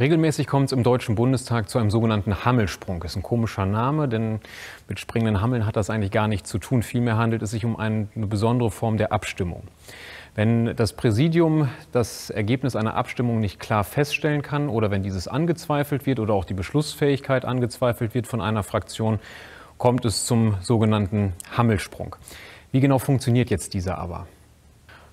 Regelmäßig kommt es im Deutschen Bundestag zu einem sogenannten Hammelsprung. Das ist ein komischer Name, denn mit springenden Hammeln hat das eigentlich gar nichts zu tun. Vielmehr handelt es sich um eine besondere Form der Abstimmung. Wenn das Präsidium das Ergebnis einer Abstimmung nicht klar feststellen kann oder wenn dieses angezweifelt wird oder auch die Beschlussfähigkeit angezweifelt wird von einer Fraktion, kommt es zum sogenannten Hammelsprung. Wie genau funktioniert jetzt dieser aber?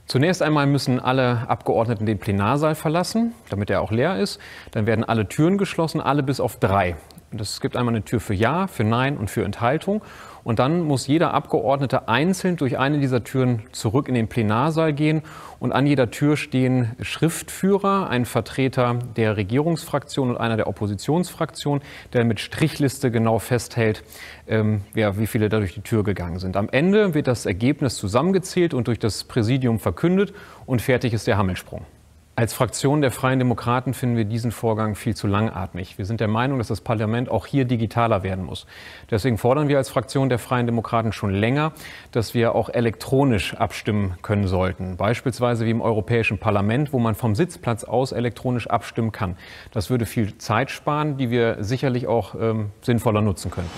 Zunächst einmal müssen alle Abgeordneten den Plenarsaal verlassen, damit er auch leer ist. Dann werden alle Türen geschlossen, alle bis auf 3. Es gibt einmal eine Tür für Ja, für Nein und für Enthaltung. Und dann muss jeder Abgeordnete einzeln durch eine dieser Türen zurück in den Plenarsaal gehen. Und an jeder Tür stehen Schriftführer, ein Vertreter der Regierungsfraktion und einer der Oppositionsfraktion, der mit Strichliste genau festhält, wie viele da durch die Tür gegangen sind. Am Ende wird das Ergebnis zusammengezählt und durch das Präsidium verkündet und fertig ist der Hammelsprung. Als Fraktion der Freien Demokraten finden wir diesen Vorgang viel zu langatmig. Wir sind der Meinung, dass das Parlament auch hier digitaler werden muss. Deswegen fordern wir als Fraktion der Freien Demokraten schon länger, dass wir auch elektronisch abstimmen können sollten. Beispielsweise wie im Europäischen Parlament, wo man vom Sitzplatz aus elektronisch abstimmen kann. Das würde viel Zeit sparen, die wir sicherlich auch sinnvoller nutzen können.